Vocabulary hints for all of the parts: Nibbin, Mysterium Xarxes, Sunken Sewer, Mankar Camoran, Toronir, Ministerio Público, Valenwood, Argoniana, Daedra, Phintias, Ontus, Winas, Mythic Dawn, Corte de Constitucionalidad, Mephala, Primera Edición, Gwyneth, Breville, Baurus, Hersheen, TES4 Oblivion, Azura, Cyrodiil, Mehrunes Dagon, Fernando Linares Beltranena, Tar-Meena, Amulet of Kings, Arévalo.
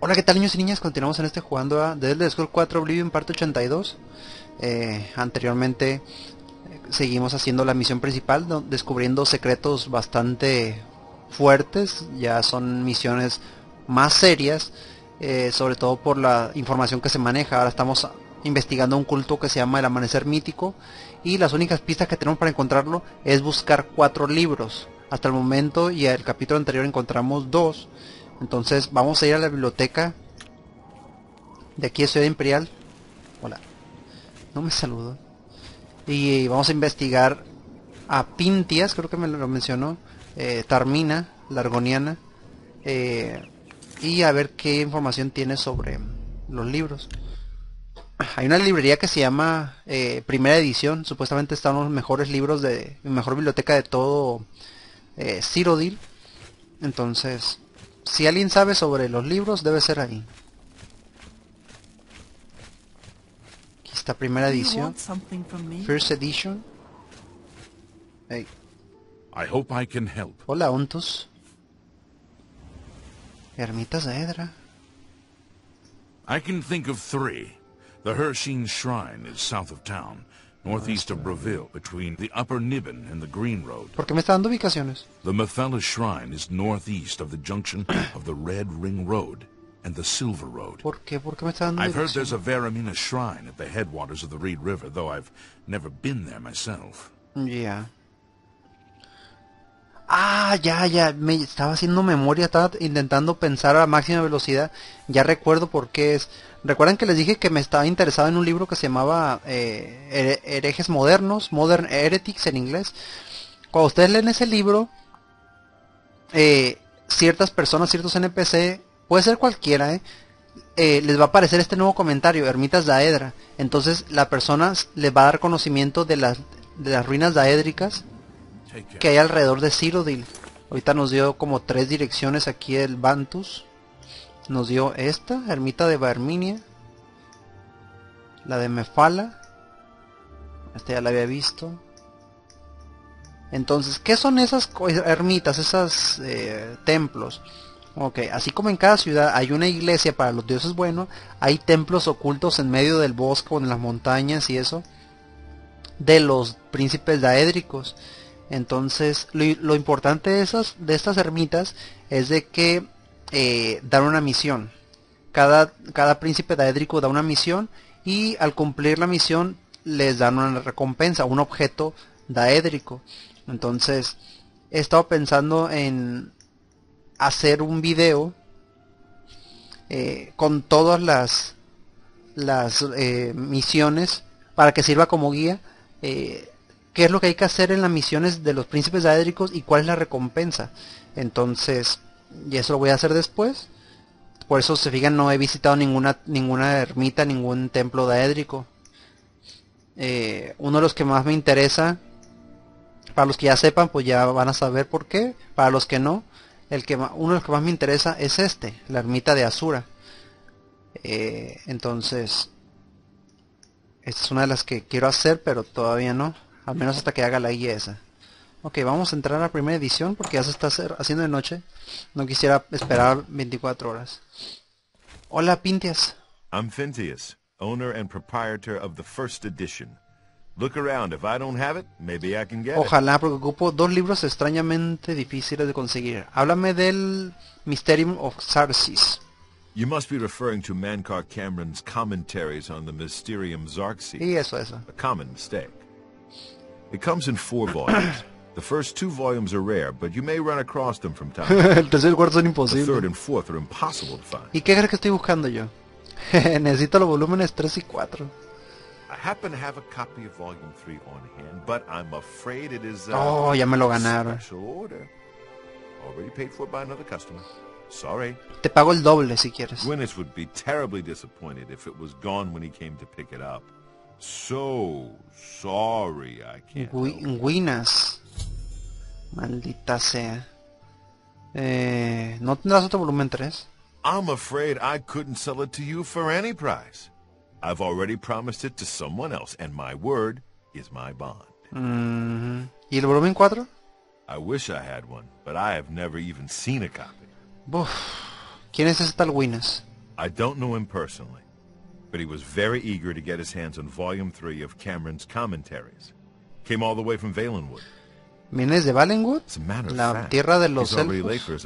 Hola, ¿qué tal, niños y niñas? Continuamos en este jugando a TES4 Oblivion parte 82. Anteriormente seguimos haciendo la misión principal, ¿no? Descubriendo secretos bastante fuertes. Ya son misiones más serias, sobre todo por la información que se maneja. Ahora estamos investigando un culto que se llama el Amanecer Mítico, y las únicas pistas que tenemos para encontrarlo es buscar 4 libros. Hasta el momento y el capítulo anterior encontramos 2. Entonces vamos a ir a la biblioteca de aquí de Ciudad Imperial. Hola. No me saludo. Y vamos a investigar a Phintias, creo que me lo mencionó. Tar-Meena, la Argoniana. Y a ver qué información tiene sobre los libros. Hay una librería que se llama Primera Edición. Supuestamente están los mejores libros de... la mejor biblioteca de todo Cyrodiil. Entonces... si alguien sabe sobre los libros, debe ser ahí. Aquí está Primera Edición. First Edition. Hey. I hope I can help. Hola, Ontus. Ermitas de Edra. I can think of 3. The Hersheen Shrine is south of town, northeast of Breville, between the Upper Nibbin and the Green Road. ¿Por qué me está dando ubicaciones? The Mephala Shrine is northeast of the junction of the Red Ring Road and the Silver Road. ¿Por qué? ¿Por qué me está dando I've heard there's a Tar-Meena shrine at the headwaters of the Reed River, though I've never been there myself. Yeah. Ah, ya, me estaba haciendo memoria, estaba intentando pensar a máxima velocidad. Ya recuerdo por qué es. Recuerdan que les dije que me estaba interesado en un libro que se llamaba Herejes Modernos, Modern Heretics en inglés. Cuando ustedes leen ese libro, ciertas personas, ciertos NPC, puede ser cualquiera, les va a aparecer este nuevo comentario, Ermitas Daedra. Entonces la persona les va a dar conocimiento de las ruinas daédricas que hay alrededor de Cyrodiil. Ahorita nos dio como 3 direcciones aquí el Bantus. Nos dio esta, Ermita de Tar-Meena, la de Mephala. Esta ya la había visto. Entonces, ¿qué son esas ermitas, esos templos? Ok, así como en cada ciudad hay una iglesia para los dioses buenos, hay templos ocultos en medio del bosque o en las montañas y eso, de los príncipes daédricos. Entonces lo importante de estas ermitas es de que dan una misión. Cada príncipe daédrico da una misión, y al cumplir la misión les dan una recompensa, un objeto daédrico. Entonces he estado pensando en hacer un video con todas las misiones, para que sirva como guía qué es lo que hay que hacer en las misiones de los príncipes daédricos y cuál es la recompensa. Entonces, y eso lo voy a hacer después. Por eso, se fijan, no he visitado ninguna ermita, ningún templo daédrico. Uno de los que más me interesa, para los que ya sepan, pues ya van a saber por qué. Para los que no, uno de los que más me interesa es la ermita de Azura. Entonces, esta es una de las que quiero hacer, pero todavía no. Al menos hasta que haga la guía esa. Ok, vamos a entrar a la Primera Edición, porque ya se está haciendo de noche. No quisiera esperar 24 horas. Hola, Phintias. I'm Phintias, owner and proprietor of the First Edition. Look around, if I don't have it, maybe I can get it. Ojalá, porque ocupo 2 libros extrañamente difíciles de conseguir. Háblame del Mysterium of Xarxes. You must be referring to Mankar Camoran's commentaries on the Mysterium Xarxes. Y eso. A common mistake. It comes in 4 volumes. The first 2 volumes are rare, but you may run across them from time to time. El tercer y cuarto son imposibles. The third and fourth are impossible to find. ¿Y qué crees que estoy buscando yo? Necesito los volúmenes 3 y 4. I happen to have a copy of volume 3 on hand, but I'm afraid it is oh, ya me lo ganaron. Already paid for by another customer. Sorry. Te pago el doble si quieres. Gwyneth would be terribly disappointed if it was gone when he came to pick it up. So sorry, I can't. Guinas. Maldita sea. ¿No tendrás otro volumen 3? I'm afraid I couldn't sell it to you for any price. I've already promised it to someone else, and my word is my bond. ¿Y el volumen 4? I wish I had one, but I have never even seen a copy. Buf. ¿Quién es ese tal Winas? I don't know him personally, but he was very eager to get his hands on Volume 3 of Camoran's commentaries. Came all the way from Valenwood. ¿Vienes de Valenwood? La tierra de los elfos.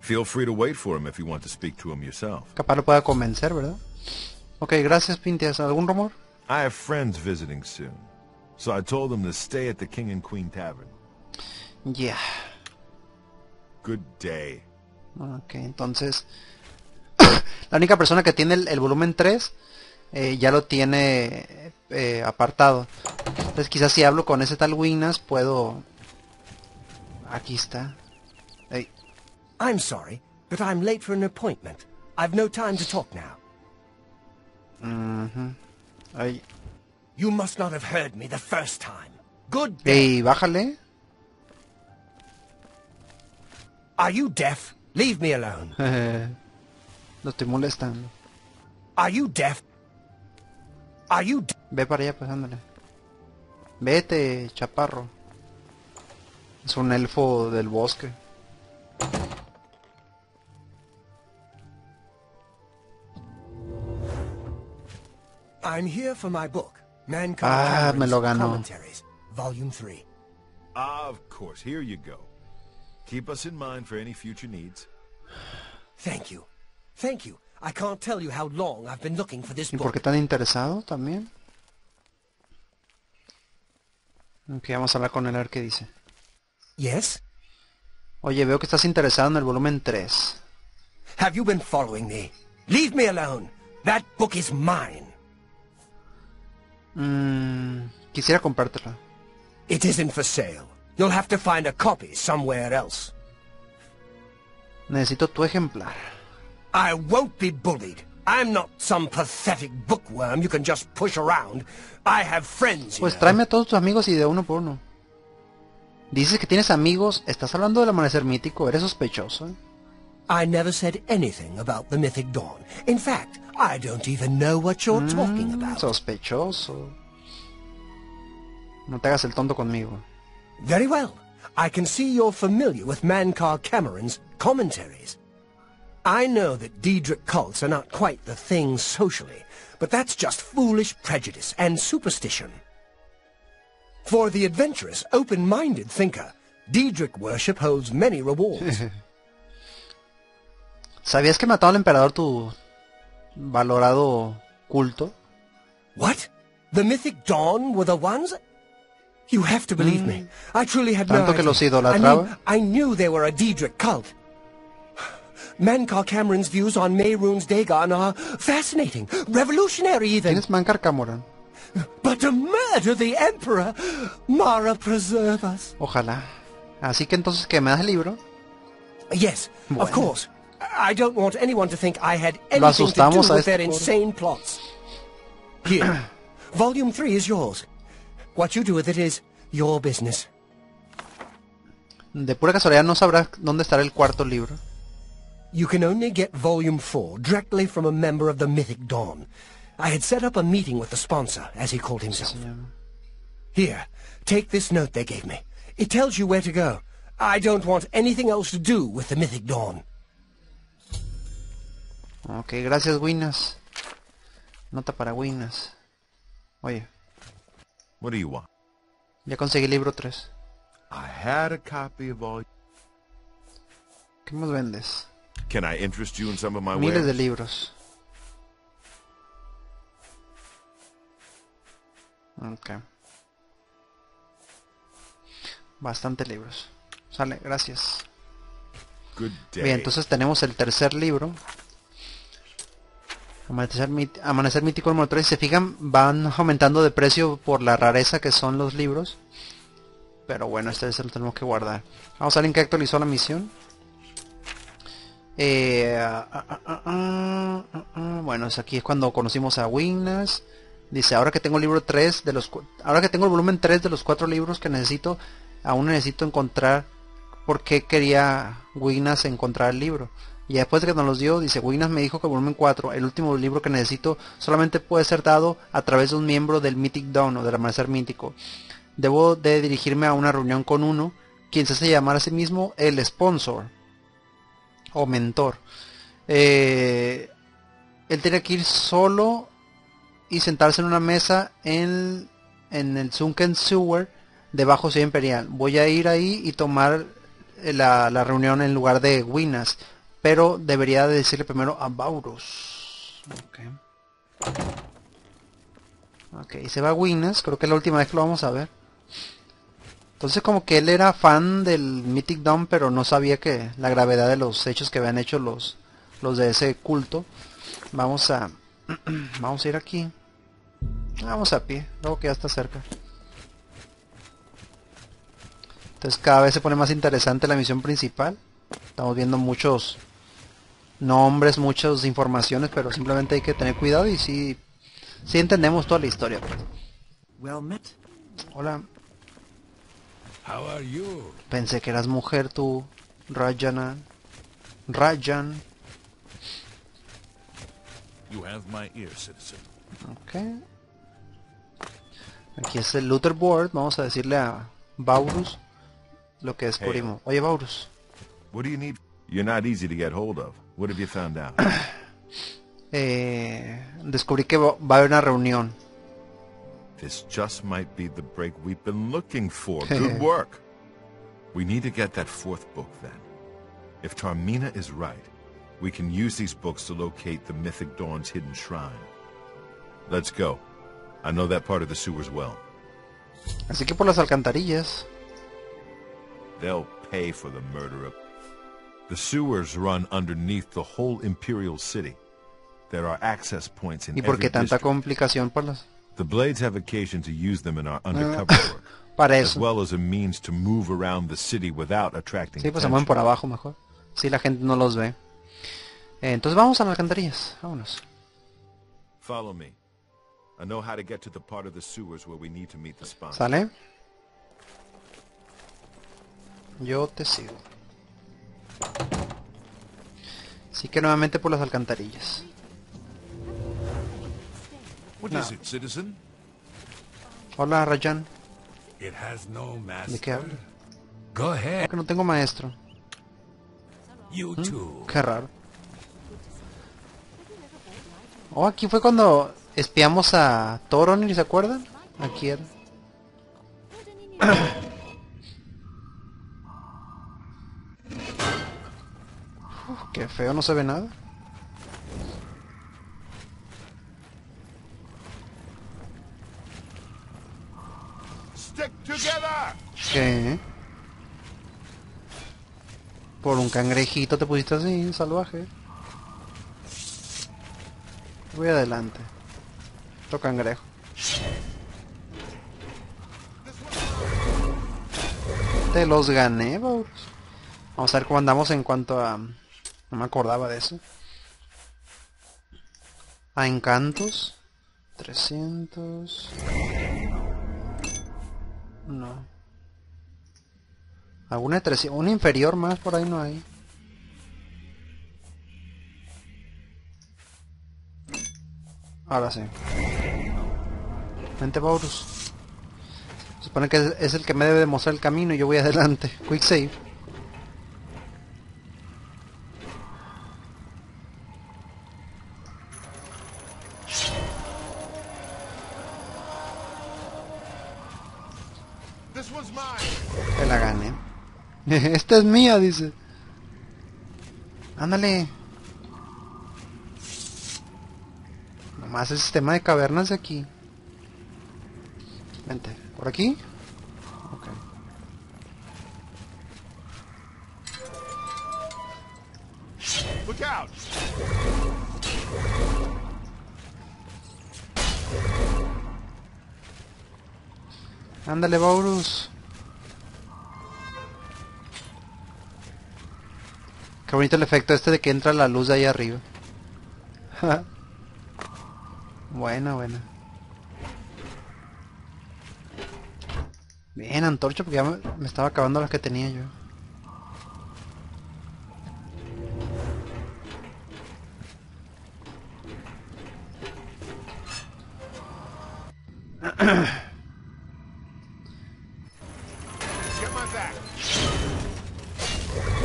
Feel free to wait for him if you want to speak to him yourself. Capaz lo pueda convencer, ¿verdad? Ok, gracias, Phintias. ¿Algún rumor? I have friends visiting soon, so I told them to stay at the King and Queen Tavern. Yeah. Good day. Ok, entonces... la única persona que tiene el volumen 3 ya lo tiene apartado. Entonces quizás si hablo con ese tal Winas puedo... Aquí está. Hey. I'm sorry, but I'm late for an appointment. I've no time to talk now. You must not have heard me the first time. Good day. Hey, bájale. Are you deaf? Leave me alone. No te molestan. Are you deaf? Are you deaf? Ve para allá, pues ándale. Vete, chaparro. Es un elfo del bosque. I'm here for my book, Mankar Camoran's Commentaries, Volume 3. Ah, of course. Here you go. Keep us in mind for any future needs. Thank you. Thank you. I can't tell you how long I've been looking for this book. ¿Y por qué tan interesado también? Ok, vamos a hablar con él a ver qué dice. Yes. Oye, veo que estás interesado en el volumen 3. Have you been following me? Leave me alone. That book is mine. Quisiera comprártela. It isn't for sale. You'll have to find a copy somewhere else. Necesito tu ejemplar. I won't be bullied. I'm not some pathetic bookworm you can just push around. I have friends. Pues tráeme a todos tus amigos y de uno por uno. Dices que tienes amigos. Estás hablando del amanecer mítico. Eres sospechoso. I never said anything about the Mythic Dawn. In fact, I don't even know what you're talking about. Sospechoso. No te hagas el tonto conmigo. Very well. I can see you're familiar with Mankar Camoran's commentaries. I know that Daedric cults are not quite the thing socially, but that's just foolish prejudice and superstition. For the adventurous, open-minded thinker, Daedric worship holds many rewards. ¿Sabías que mató al emperador tu... valorado culto? What? The Mythic Dawn were the ones? You have to believe me. I truly had no idea. Tanto que los idolatraba. I knew they were a Daedric cult. Mankar Camoran's views on Mehrunes Dagon are fascinating, revolutionary even. ¿Quién es Mankar Camoran? But to murder the Emperor, Mara preserve us. Ojalá. Así que entonces, ¿qué me das el libro? Yes, bueno. Of course. I don't want anyone to think I had anything to do with their insane plots. Here, Volume 3 is yours. What you do with it is your business. De pura casualidad no sabrás dónde estará el cuarto libro. You can only get Volume 4 directly from a member of the Mythic Dawn. I had set up a meeting with the sponsor, as he called himself. Here, take this note they gave me. It tells you where to go. I don't want anything else to do with the Mythic Dawn. Ok, gracias, Winas. Nota para Winas. Oye. What do you want? Ya conseguí libro 3. I had a copy of all... ¿Qué más vendes? Can I interest you in some of my wares? Miles de libros. Ok. Bastante libros. Sale, gracias. Good day. Bien, entonces tenemos el tercer libro. Amanecer mítico número 3. Si se fijan, van aumentando de precio por la rareza que son los libros. Pero bueno, este se lo tenemos que guardar. Vamos a alguien que actualizó la misión. Bueno, es aquí es cuando conocimos a Winas. Dice, ahora que tengo el libro 3 de los... Ahora que tengo el volumen 3 de los 4 libros que necesito, aún necesito encontrar por qué quería Winas encontrar el libro. Y después de que nos los dio, dice, Winas me dijo que el volumen 4, el último libro que necesito, solamente puede ser dado a través de un miembro del Mythic Dawn o del Amanecer Mítico. Debo de dirigirme a una reunión con uno, quien se hace llamar a sí mismo el sponsor. o mentor. Él tenía que ir solo y sentarse en una mesa en el Sunken Sewer debajo Ciudad Imperial. Voy a ir ahí y tomar la reunión en lugar de Winas, pero debería de decirle primero a Baurus. Ok, se va a Winas, creo que es la última vez que lo vamos a ver. Entonces como que él era fan del Mythic Dawn, pero no sabía que la gravedad de los hechos que habían hecho los de ese culto. Vamos a ir aquí. Vamos a pie, luego que ya está cerca. Entonces cada vez se pone más interesante la misión principal. Estamos viendo muchos nombres, muchas informaciones, pero simplemente hay que tener cuidado y sí entendemos toda la historia. Hola. Pensé que eras mujer tú, Rajana. Rajan. Okay. Aquí es el looter board. Vamos a decirle a Baurus lo que descubrimos. Oye, Baurus. Descubrí que va a haber una reunión. This just might be the break we've been looking for. Good work. We need to get that fourth book then. If Tar-Meena is right, we can use these books to locate the Mythic Dawn's hidden shrine. Let's go. I know that part of the sewers well. Así que por las alcantarillas. They'll pay for the murder of... The sewers run underneath the whole Imperial city. There are access points in every district. ¿Y por qué tanta complicación por las...? The Blades have occasion to use them in our undercover work, as well as a means to move around the city without attracting attention. Sí, pues se mueven por abajo mejor. Sí, la gente no los ve. Entonces vamos a las alcantarillas. Vámonos. Follow me. I know how to get to the part of the sewers where we need to meet the spine. Sale. Yo te sigo. Así que nuevamente por las alcantarillas. No. Hola, Rajan. ¿De qué hablo? Porque no tengo maestro. Qué raro. Oh, aquí fue cuando espiamos a Toronir, ¿se acuerdan? Aquí era. Qué feo, no se ve nada. ¿Qué? Por un cangrejito te pusiste así, salvaje. Voy adelante. Otro cangrejo. Te los gané, Baurus. Vamos a ver cómo andamos en cuanto a... No me acordaba de eso. A encantos. 300... No. Alguna de 300, un inferior más por ahí no hay. Ahora sí. Vente, Baurus. Se supone que es el que me debe mostrar el camino y yo voy adelante. Quick save. Te la gané. Esta es mía, dice. Ándale. Nomás el sistema de cavernas de aquí. Vente, ¿por aquí? Ok. Look out. Ándale, Baurus. Qué bonito el efecto este de que entra la luz de ahí arriba. Buena, buena. Bien, antorcha, porque ya me estaba acabando las que tenía yo.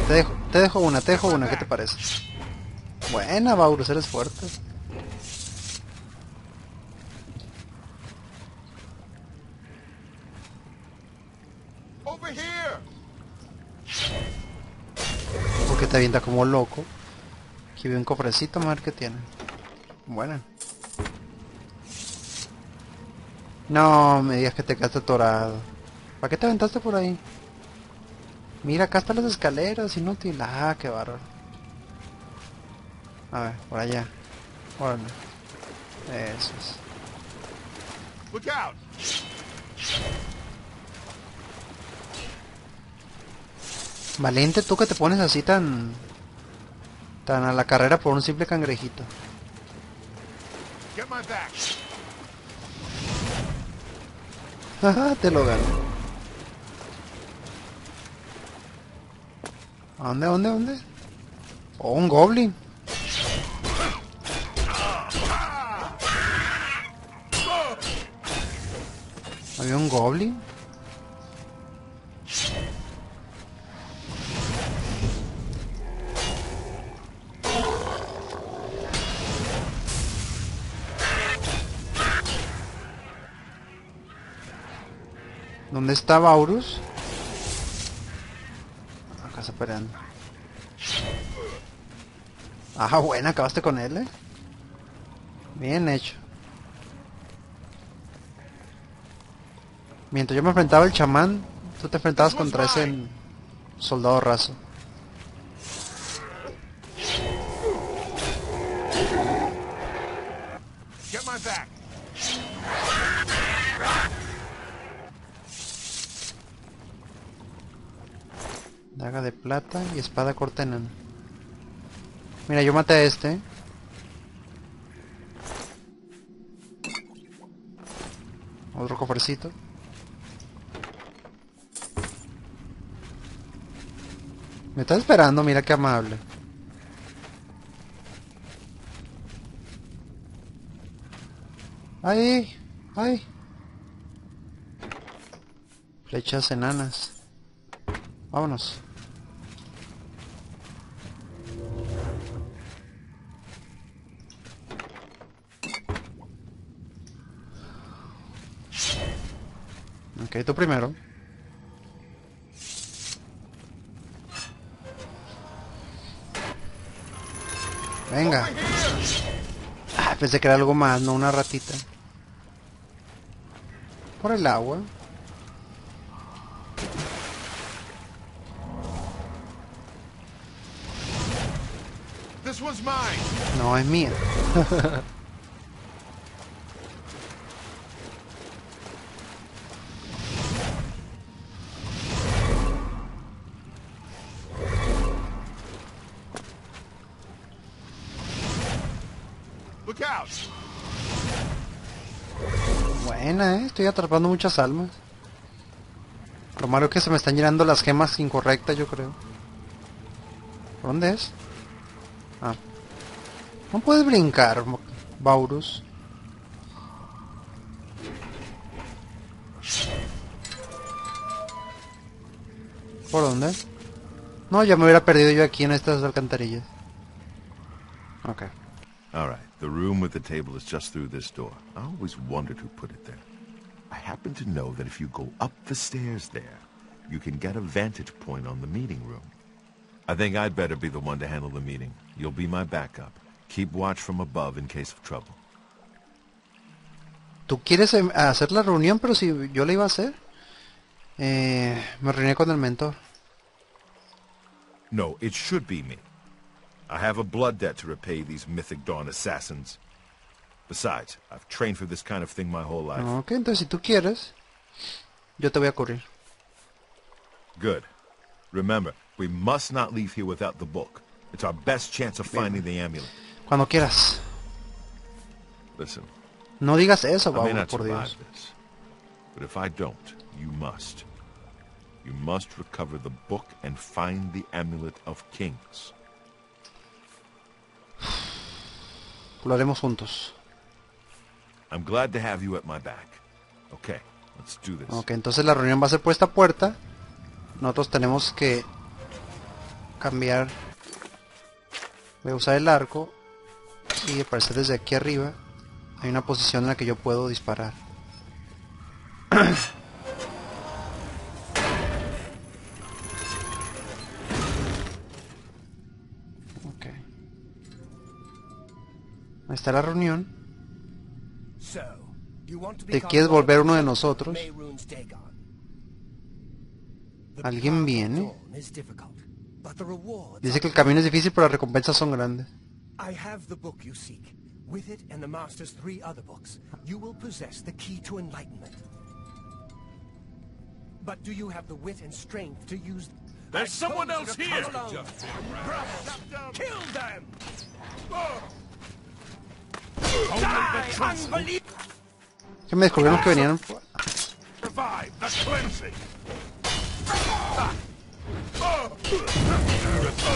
Te dejo. Te dejo una, ¿qué te parece? Buena, Baurus, eres fuerte. Porque te avienta como loco. Aquí veo un cofrecito, a ver qué tiene. Buena. No me digas que te quedaste atorado. ¿Para qué te aventaste por ahí? Mira, acá están las escaleras, inútil. Ah, qué bárbaro. A ver, por allá. Órale. Eso es. Look out. Valiente tú que te pones así tan a la carrera por un simple cangrejito. Jaja, te lo gano. ¿Dónde? Oh, un goblin. ¿Había un goblin? ¿Dónde está Baurus? Esperando. Ah, buena, acabaste con él, Bien hecho. Mientras yo me enfrentaba al chamán, tú te enfrentabas contra ese soldado raso. Daga de plata y espada corta enana. Mira, yo maté a este. Otro cofrecito. Me está esperando, mira qué amable. ¡Ay! ¡Ay! Flechas enanas. Vámonos. Ok, tú primero. Venga. Ah, pensé que era algo más, no una ratita. Por el agua. No, es mía. Buena, estoy atrapando muchas almas. Lo malo es que se me están llenando las gemas incorrectas, yo creo. ¿Dónde es? Ah. No puedes brincar, Baurus. ¿Por dónde? No, ya me hubiera perdido yo aquí en estas alcantarillas. Okay. All right. The room with the table is just through this door. I always wondered who put it there. I happen to know that if you go up the stairs there, you can get a vantage point on the meeting room. I think I'd better be the one to handle the meeting. You'll be my backup. Keep watch from above in case of trouble. ¿Tú quieres hacer la reunión? Pero si yo la iba a hacer. Me reuní con el mentor. No, it should be me. I have a blood debt to repay these Mythic Dawn assassins. Besides, I've trained for this kind of thing my whole life. Okay, entonces si tú quieres, yo te voy a correr. Good. Remember, we must not leave here without the book. It's our best chance of finding the amulet. Cuando quieras. Listen. No digas eso, Baurus, por Dios. But if I don't, you must. You must recover the book and find the Amulet of Kings. Lo haremos juntos. I'm glad to have you at my back. Okay, let's do this. Okay, entonces la reunión va a ser puesta a puerta. Nosotros tenemos que cambiar. Voy a usar el arco. Y al parecer desde aquí arriba hay una posición en la que yo puedo disparar. Ok. Ahí está la reunión. ¿Te quieres volver uno de nosotros? ¿Alguien viene? Dice que el camino es difícil, pero las recompensas son grandes. I have the book you seek. With it and the master's 3 other books, you will possess the key to enlightenment. But do you have the wit and strength to use? There's someone else here. Kill them. ¿Qué me descubrieron que venían? Revive the cleansing.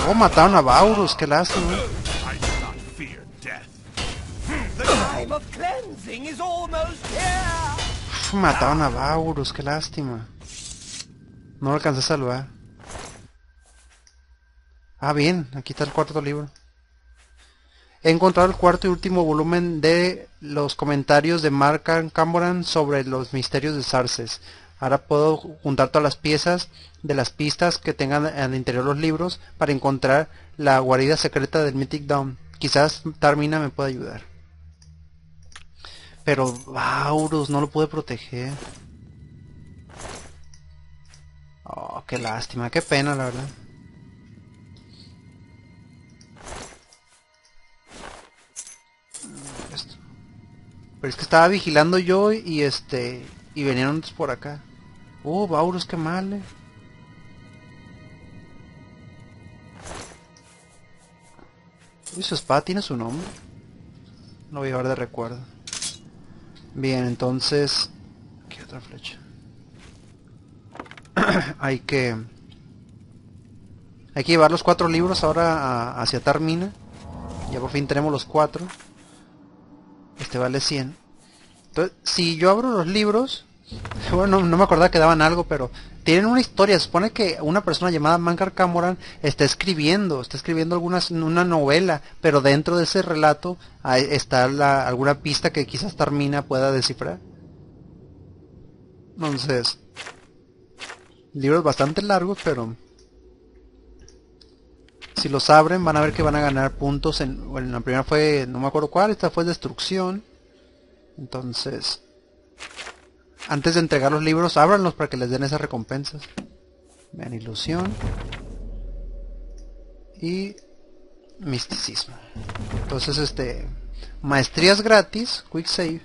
Oh, mataron a Baurus, qué lástima. Uf, mataron a Baurus, qué lástima. No lo alcancé a salvar. Ah, bien, aquí está el cuarto libro. He encontrado el cuarto y último volumen de los comentarios de Mankar Camoran sobre los misterios de Xarxes. Ahora puedo juntar todas las piezas de las pistas que tengan al interior los libros para encontrar la guarida secreta del Mythic Dawn. Quizás Tar-Meena me pueda ayudar. Pero Baurus, no lo pude proteger. Oh, qué lástima, qué pena la verdad. Esto. Pero es que estaba vigilando yo y y venían por acá. Oh, Baurus, qué mal. Uy, su espada tiene su nombre. Lo voy a llevar de recuerdo. Bien, entonces... Aquí otra flecha. Hay que llevar los 4 libros ahora hacia Tar-Meena. Ya por fin tenemos los 4. Este vale 100. Entonces, si yo abro los libros, bueno, no me acordaba que daban algo, pero tienen una historia. Se supone que una persona llamada Mankar Camoran está escribiendo una novela, pero dentro de ese relato está alguna pista que quizás Tar-Meena pueda descifrar. Entonces, libros bastante largos, pero si los abren van a ver que van a ganar puntos. En la primera fue, no me acuerdo cuál, esta fue destrucción. Entonces, antes de entregar los libros, ábranlos para que les den esas recompensas. Vean, ilusión y misticismo. Entonces, maestrías gratis, quick save.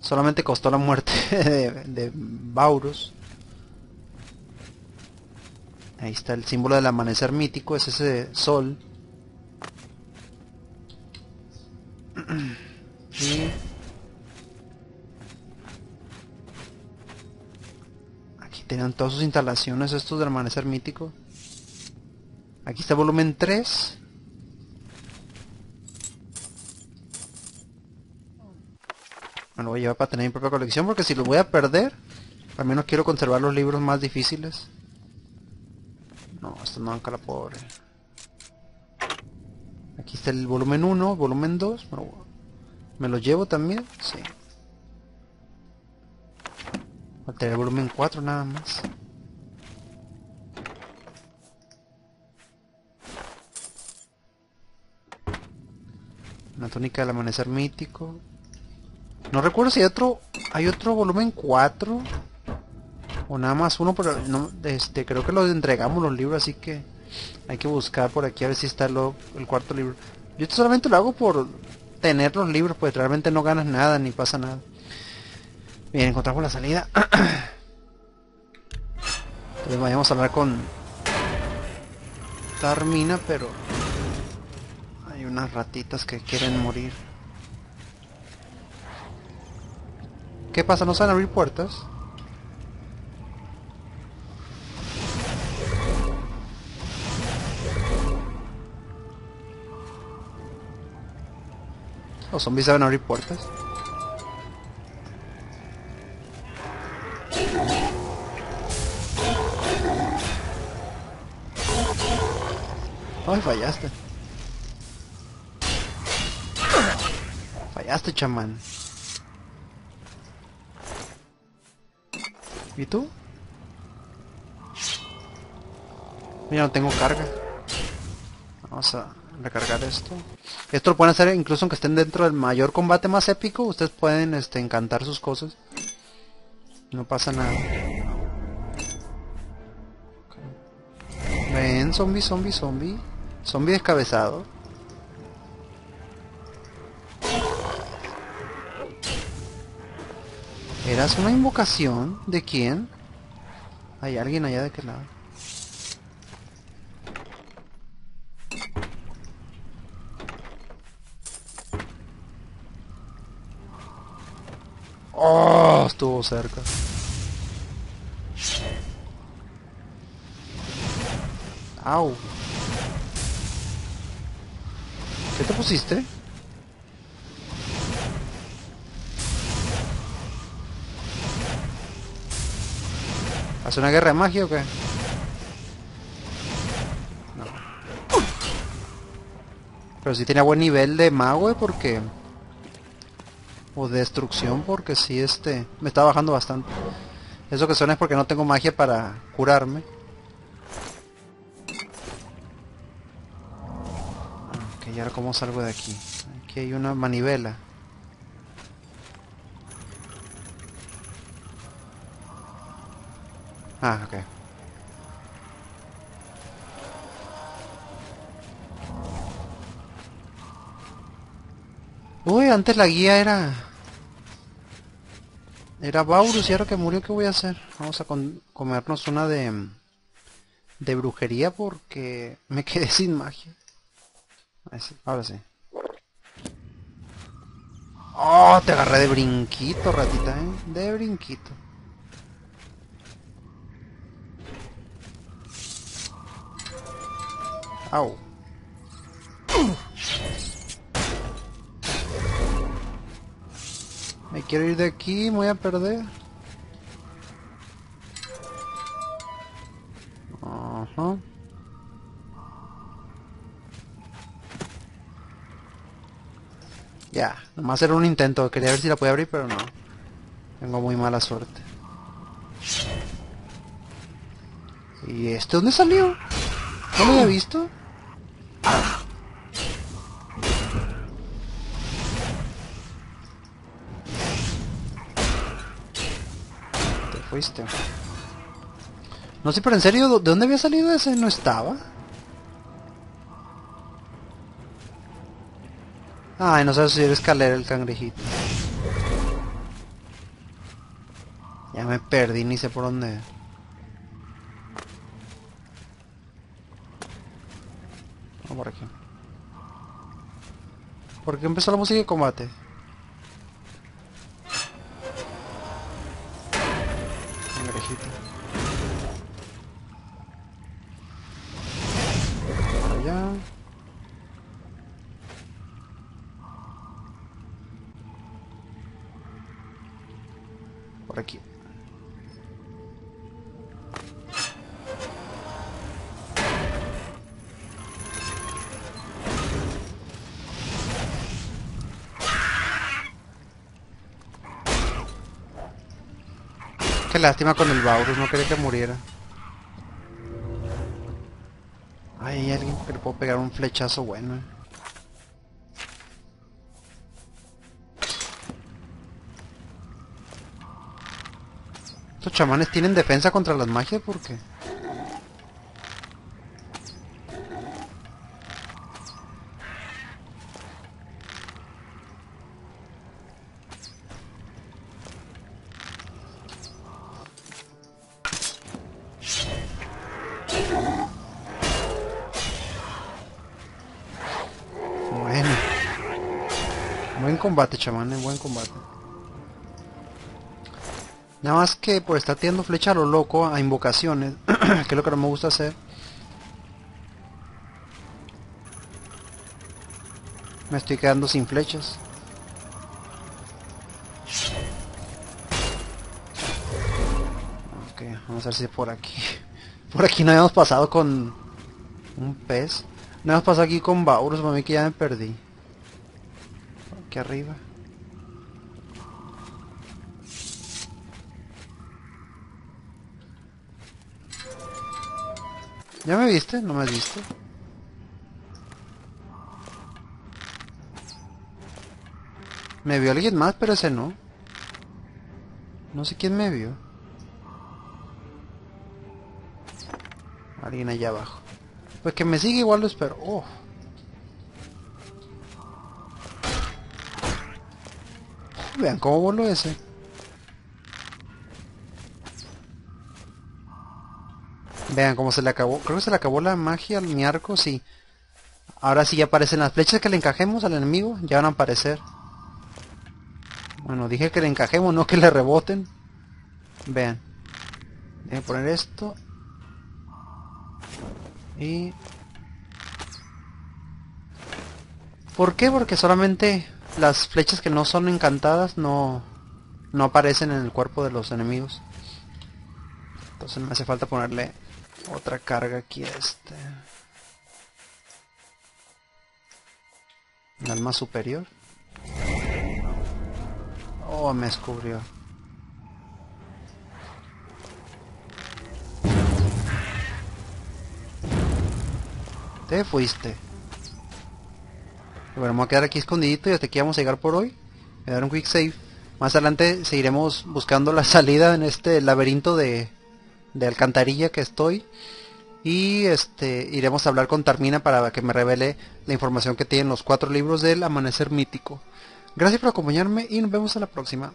Solamente costó la muerte de Baurus. Ahí está el símbolo del amanecer mítico, es ese sol. Y tenían todas sus instalaciones estos del amanecer mítico. Aquí está volumen 3. Me lo voy a llevar para tener mi propia colección, porque si lo voy a perder, al menos quiero conservar los libros más difíciles. No, esta no banca la pobre. Aquí está el volumen 1, volumen 2. ¿Me lo llevo también? Sí. Faltaría el volumen 4 nada más. Una túnica del amanecer mítico. No recuerdo si hay otro volumen 4. O nada más uno, pero no, creo que los entregamos los libros, así que hay que buscar por aquí a ver si está el cuarto libro. Yo esto solamente lo hago por tener los libros, pues realmente no ganas nada ni pasa nada. Bien, encontramos la salida. Entonces vayamos a hablar con Tar-Meena, pero hay unas ratitas que quieren morir. ¿Qué pasa? ¿No saben abrir puertas? ¿Los zombies saben abrir puertas? Ay, fallaste. Fallaste, chamán. ¿Y tú? Mira, no tengo carga. Vamos a recargar esto. Esto lo pueden hacer incluso aunque estén dentro del mayor combate más épico. Ustedes pueden encantar sus cosas. No pasa nada. Ven, zombie, zombie, zombie. Zombie descabezado. ¿Eras una invocación? ¿De quién? ¿Hay alguien allá de qué lado? Oh, estuvo cerca. Au. ¿Qué te pusiste? ¿Hace una guerra de magia o qué? No. Pero sí tenía buen nivel de mago, porque... o destrucción, porque sí, me está bajando bastante. Eso que suena es porque no tengo magia para curarme. Ok, ¿y ahora cómo salgo de aquí? Aquí hay una manivela. Ah, ok. Uy, antes la guía era Baurus, y ahora que murió, ¿qué voy a hacer? Vamos a comernos una de brujería porque me quedé sin magia. Ahora sí. Oh, te agarré de brinquito, ratita, ¿eh? De brinquito. Au. Me quiero ir de aquí, me voy a perder. Ajá. Ya, nomás era un intento. Quería ver si la podía abrir, pero no. Tengo muy mala suerte. ¿Y dónde salió? ¿No lo había visto? Ah. Te fuiste. No sé, pero en serio, ¿de dónde había salido ese? No estaba. Ay, no sabes subir escalera el cangrejito. Ya me perdí, ni sé por dónde. Por aquí. ¿Por qué empezó la música de combate? Cangrejito. Por allá. Por aquí. Lástima con el Baurus, no quería que muriera. Ay, hay alguien que le puedo pegar un flechazo bueno. Estos chamanes tienen defensa contra las magias, ¿por qué? Combate, chamán, en buen combate. Nada más que por estar tirando flecha a lo loco, a invocaciones, que es lo que no me gusta hacer, me estoy quedando sin flechas. Ok, vamos a ver si por aquí. Por aquí no habíamos pasado con un pez. Nada más pasa aquí con Baurus, mami, que ya me perdí. Aquí arriba. ¿Ya me viste? ¿No me has visto? Me vio alguien más, pero ese no. No sé quién me vio. Alguien allá abajo. Pues que me sigue, igual lo espero. Oh. Vean cómo voló ese. Vean cómo se le acabó. Creo que se le acabó la magia al mi arco, sí. Ahora sí ya aparecen las flechas que le encajemos al enemigo. Ya van a aparecer. Bueno, dije que le encajemos, no que le reboten. Vean. Voy a poner esto. Y... ¿por qué? Porque solamente las flechas que no son encantadas no aparecen en el cuerpo de los enemigos. Entonces me hace falta ponerle otra carga aquí a este. El alma superior. Oh, me descubrió. Te fuiste. Bueno, vamos a quedar aquí escondidito y hasta aquí vamos a llegar por hoy. Voy a dar un quick save. Más adelante seguiremos buscando la salida en este laberinto de alcantarilla que estoy. Y iremos a hablar con Tar-Meena para que me revele la información que tienen los 4 libros del Amanecer Mítico. Gracias por acompañarme y nos vemos a la próxima.